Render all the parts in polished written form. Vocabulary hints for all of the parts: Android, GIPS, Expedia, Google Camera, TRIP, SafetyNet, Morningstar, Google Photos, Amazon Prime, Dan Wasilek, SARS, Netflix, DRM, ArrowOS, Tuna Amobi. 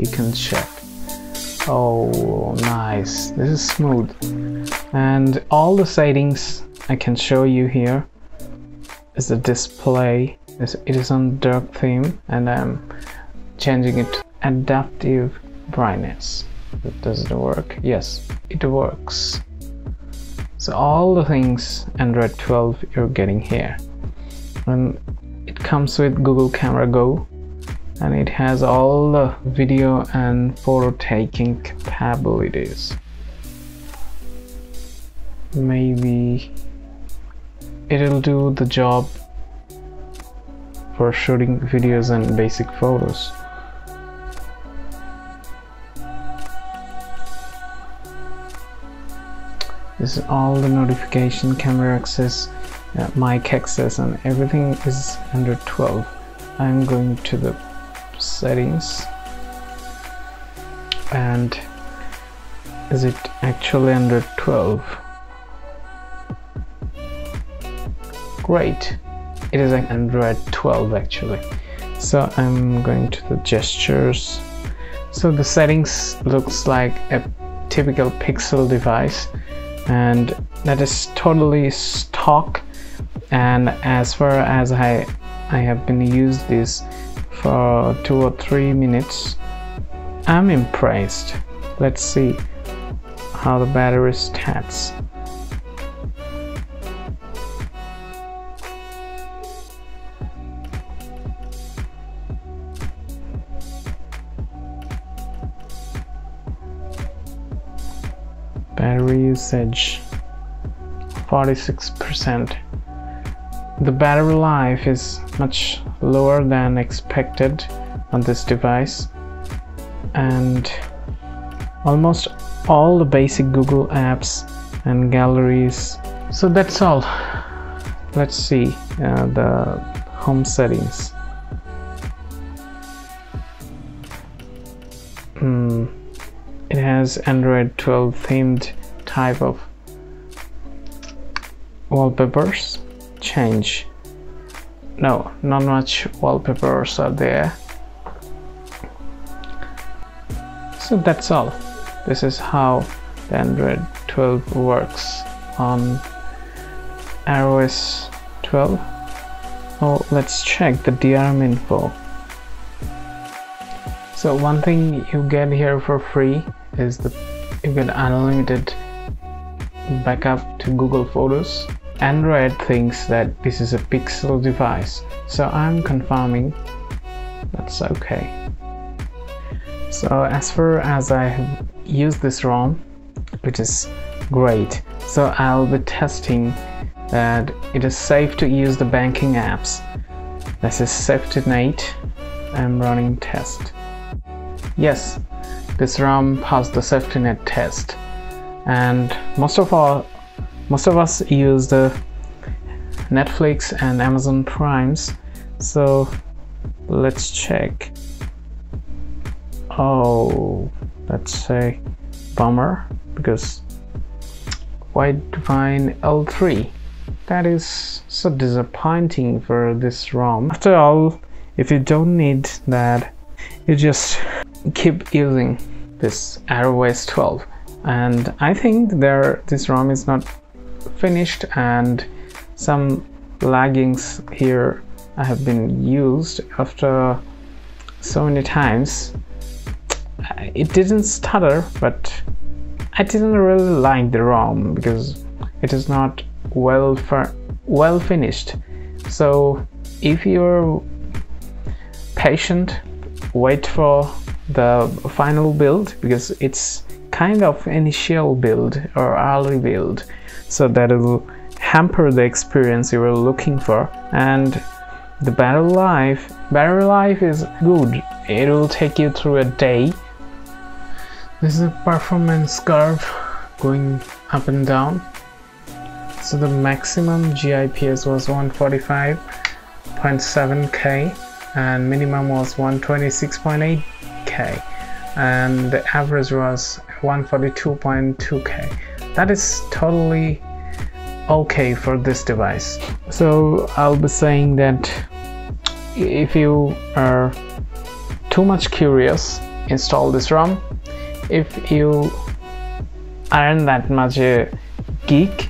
you can check. Oh nice, this is smooth. And all the settings I can show you here is the display. It is on dark theme and I'm changing it to adaptive brightness. Does it work? Yes, it works. So all the things Android 12 you're getting here, and it comes with Google Camera Go, and it has all the video and photo taking capabilities. Maybe it'll do the job for shooting videos and basic photos. This is all the notification, camera access, mic access, and everything is under 12. I'm going to the settings, and is it actually under 12? Great, it is Android 12 actually. So I'm going to the gestures. So the settings looks like a typical Pixel device, and that is totally stock. And as far as I have been used this for 2 or 3 minutes, I'm impressed. Let's see how the battery stats. Battery usage 46%. The battery life is much lower than expected on this device, and almost all the basic Google apps and galleries. So that's all. Let's see the home settings. It has Android 12 themed type of wallpapers. Change. No, not much wallpapers are there. So that's all. This is how the Android 12 works on ArrowOS 12. Oh, let's check the DRM info. So one thing you get here for free is you get unlimited backup to Google Photos. Android thinks that this is a Pixel device, so I'm confirming that's okay. So as far as I have used this ROM, which is great, so I'll be testing that it is safe to use the banking apps. This is SafetyNet. I'm running test. Yes, this ROM passed the SafetyNet test, and most of us use the Netflix and Amazon Primes, so let's check. Oh, that's a bummer, because why define L3? That is so disappointing for this ROM. After all, if you don't need that, you just keep using this ArrowOS 12. And I think this ROM is not finished, and some laggings here I have been used after so many times. It didn't stutter, but I didn't really like the ROM because it is not well finished. So if you're patient, wait for the final build, because it's kind of initial build or early build, so that it will hamper the experience you were looking for. And the battery life is good. It will take you through a day. This is a performance curve going up and down. So the maximum GIPS was 145.7K and minimum was 126.8K, and the average was 142.2K. That is totally okay for this device. So I'll be saying that if you are too much curious, install this ROM. If you aren't that much a geek,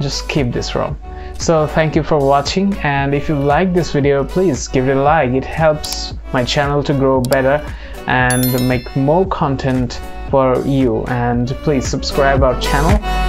just skip this ROM. So thank you for watching, and if you like this video, please give it a like. It helps my channel to grow better and make more content for you, and please subscribe our channel.